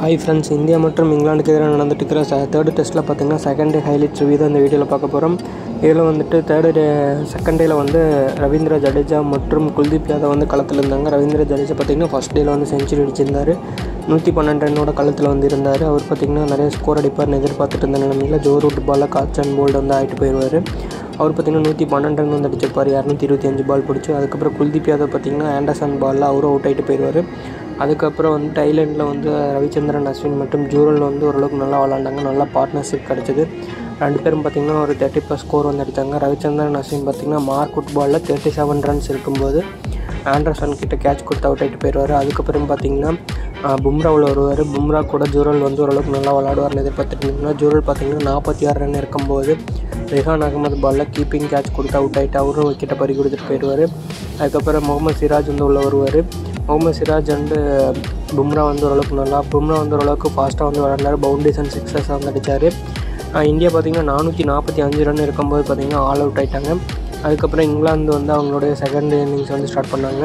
Hi friends, India மற்றும் இங்கிலாந்துக்கு எதிராக நடந்துட்டு இருக்கிற தேர்டு டெஸ்ட்டில் பார்த்திங்கன்னா செகண்ட் டே ஹைலைட்ஸ் ரிவ்யூ தான் இந்த வீடியோவில் பார்க்க போகிறோம். இதில் வந்துட்டு செகண்ட் டேயில் வந்து ரவீந்திர ஜடேஜா மற்றும் குல்தீப் யாதவ் வந்து களத்தில் இருந்தாங்க. ரவீந்திர ஜடேஜா பார்த்திங்கன்னா ஃபஸ்ட் டேயில் வந்து செஞ்சுரி அடிச்சிருந்தார். 112 ரன்னோட களத்தில் வந்து இருந்தார். அவர் பார்த்திங்கன்னா நிறைய ஸ்கோர் அடிப்பார்னு எதிர்பார்த்துட்டு இருந்த நிலைமையில் ஜோ ரூட் பாலில் காட்ச் அண்ட் போல்டு வந்து ஆகிட்டு போயிடுவார். அவர் பார்த்திங்கன்னா 112 ரன் வந்து அடிச்சிருப்பார். 225 பால் பிடிச்சி. அதுக்கப்புறம் குல்தீப் யாதவ் பார்த்திங்கன்னா ஆண்டர்சன் பாலில் அவரும் அவுட் ஆகிட்டு போயிடுவார். அதுக்கப்புறம் வந்து தைலாண்டில் வந்து ரவிச்சந்திரன் அஸ்வின் மற்றும் ஜூரல் வந்து ஓரளவுக்கு நல்லா விளாண்டாங்க. நல்லா பார்ட்னர்ஷிப் கிடச்சிது. ரெண்டு பேரும் பார்த்திங்கன்னா ஒரு 30+ ஸ்கோர் வந்து அடித்தாங்க. ரவிச்சந்திரன் அஸ்வின் பார்த்திங்கன்னா மார்க் அவுட் பாலில் 37 ரன்ஸ் இருக்கும்போது ஆண்டர்சன் கிட்ட கேட்ச் கொடுத்து அவுட் ஆகிட்டு போயிடுவார். அதுக்கப்புறம் பார்த்திங்கன்னா பும்ராவில் வருவார். பும்ரா கூட ஜூரல் வந்து ஓரளவுக்கு நல்லா விளாடுவார்னு எதிர்பார்த்துருந்தீங்கன்னா ஜூரல் பார்த்திங்கன்னா 46 ரன் இருக்கும்போது ரெஹான் அகமது பாலில் கீப்பிங் கேட்ச் கொடுத்து அவுட் ஆகிட்டு அவரும் விக்கெட்டை பறி கொடுத்துட்டு போயிடுவார். அதுக்கப்புறம் முகமது சிராஜ் வந்து உள்ளே வருவார். முகமது சிராஜ் வந்து பும்ரா வந்து ஓரளவுக்கு ஃபாஸ்ட்டாக வந்து விளாண்டார். பவுண்டரிஸ் அண்ட் சிக்ஸஸ் வந்து அடித்தார். இந்தியா பார்த்திங்கன்னா 445 ரன் இருக்கும்போது பார்த்திங்கன்னா ஆல் அவுட் ஆகிட்டாங்க. அதுக்கப்புறம் இங்கிலாந்து வந்து அவங்களுடைய செகண்ட் இன்னிங்ஸ் வந்து ஸ்டார்ட் பண்ணாங்க.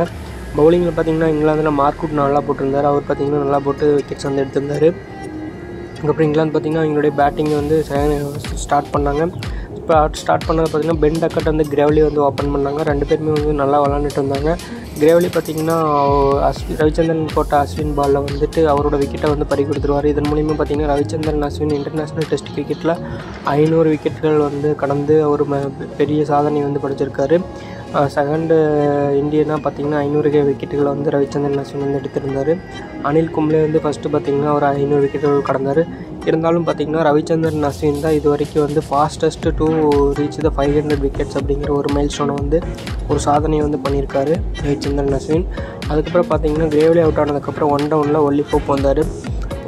பவுலிங்கில் பார்த்திங்கன்னா இங்கிலாந்தில் மார்க் அவுட் நல்லா போட்டிருந்தார். அவர் பார்த்திங்கன்னா நல்லா போட்டு விக்கெட்ஸ் வந்து எடுத்திருந்தார். அதுக்கப்புறம் இங்கிலாந்து பார்த்திங்கன்னா அவங்களுடைய பேட்டிங்கை வந்து ஸ்டார்ட் பண்ணாங்க. ஸ்டார்ட் பண்ணது பார்த்திங்கன்னா பென் டக்கட் வந்து கிரேவ்லி வந்து ஓப்பன் பண்ணாங்க. ரெண்டு பேருமே வந்து நல்லா விளாண்டுட்டு இருந்தாங்க. கிரேவ்லி பார்த்திங்கன்னா ரவிச்சந்திரன் போட்ட அஸ்வின் பாலில் வந்துட்டு அவரோட விக்கெட்டை வந்து பறி கொடுத்துருவார். இதன் மூலிமா பார்த்திங்கன்னா ரவிச்சந்திரன் அஸ்வின் இன்டர்நேஷ்னல் டெஸ்ட் கிரிக்கெட்டில் 500 விக்கெட்டுகள் வந்து கடந்து ஒரு பெரிய சாதனை வந்து படைச்சிருக்காரு. செகண்டு இந்தியனாக பார்த்திங்கன்னா 500 விக்கெட்டுகளை வந்து ரவிச்சந்திரன் அஸ்வின் வந்து எடுத்திருந்தார். அனில் கும்ளே வந்து ஃபஸ்ட்டு பார்த்திங்கன்னா ஒரு 500 விக்கெட்டுகள் கடந்தார். இருந்தாலும் பார்த்திங்கன்னா ரவிச்சந்திரன் அஸ்வின் தான் இது வரைக்கும் வந்து fastest to reach the 500 wickets அப்படிங்கிற ஒரு மைல் ஸ்டோனை வந்து ஒரு சாதனையை வந்து பண்ணியிருக்காரு ரவிச்சந்திரன் அஸ்வின். அதுக்கப்புறம் பார்த்திங்கன்னா கிரேவ்லி அவுட் ஆனதுக்கப்புறம் 1 டவுனில் ஒல்லி போப் வந்தார்.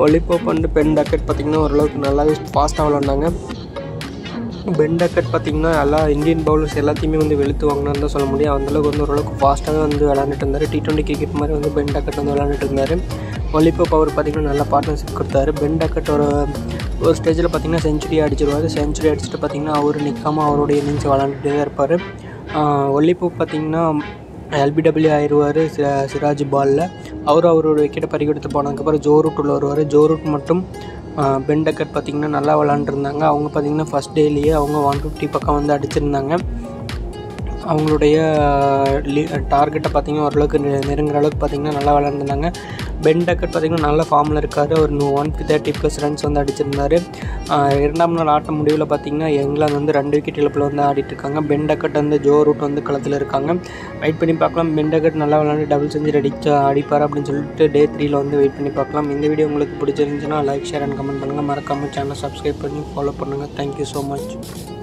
ஒல்லி போப் வந்து பென் டக்கட் பார்த்திங்கன்னா ஓரளவுக்கு நல்லாவே ஃபாஸ்ட்டாக விளாண்டாங்க. பென் டக்கட் பார்த்திங்கன்னா எல்லா இந்தியன் பவுலர்ஸ் எல்லாத்தையுமே வந்து வெளுத்து வாங்கினான்னு தான் சொல்ல முடியும். அந்தளவுக்கு வந்து ஓரளவுக்கு ஃபாஸ்ட்டாக வந்து விளாண்டுட்டு இருந்தார். T20 கிரிக்கெட் மாதிரி வந்து பென் டக்கட் வந்து விளாண்டுட்டு இருந்தார். ஒலிப்போ பவர் பார்த்திங்கன்னா நல்லா பார்ட்னர்ஷிப் கொடுத்தாரு. பென் டக்கட் ஒரு ஸ்டேஜில் பார்த்திங்கன்னா செஞ்சுரி அடிச்சிருவார். செஞ்சுரி அடிச்சுட்டு பார்த்திங்கன்னா அவர் நிற்காமல் அவருடைய இன்னிங்ஸ் விளாண்டுட்டே தான் இருப்பார். ஒல்லிப்போ பார்த்திங்கன்னா LBW ஆயிடுவார். சிராஜ் பாலில் அவரோட விக்கெட்டை பறி கொடுத்து போனதுக்கப்புறம் ஜோ ரூட் உள்ள வருவார். ஜோ ரூட் மட்டும் பென் டக்கட் பார்த்திங்கன்னா நல்லா விளாண்டுருந்தாங்க. அவங்க பார்த்திங்கன்னா ஃபஸ்ட் டேலேயே அவங்க 150 பக்கம் வந்து அடிச்சிருந்தாங்க. அவங்களுடைய டார்கெட்டை பார்த்திங்கன்னா ஓரளவுக்கு நெருங்குற அளவுக்கு பார்த்திங்கன்னா நல்லா விளாண்டுருந்தாங்க. பென் டக்கட் பார்த்திங்கன்னா நல்ல ஃபார்மில் இருக்கார். ஒரு 130+ ரன்ஸ் வந்து அடிச்சிருந்தார். இரண்டாம் நாள் ஆட்ட முடிவில் பார்த்திங்கன்னா இங்கிலாந்து வந்து 2 விக்கெட் இழப்பில் வந்து ஆடிட்டுருக்காங்க. பென் டக்கட் வந்து ஜோ ரூட் வந்து களத்தில் இருக்காங்க. வெயிட் பண்ணி பார்க்கலாம். பென் டக்கட் நல்லா விளாண்டு டபுள் செஞ்சுரி அடிப்பார் அப்படின்னு சொல்லிட்டு டே 3ல் வந்து வெயிட் பண்ணி பார்க்கலாம். இந்த வீடியோ உங்களுக்கு பிடிச்சிருந்துச்சுன்னா லைக், ஷேர் அண்ட் கமெண்ட் பண்ணுங்கள். மறக்காமல் சேனல் சப்ஸ்கிரைப் பண்ணி ஃபாலோ பண்ணுங்கள். Thank you so much.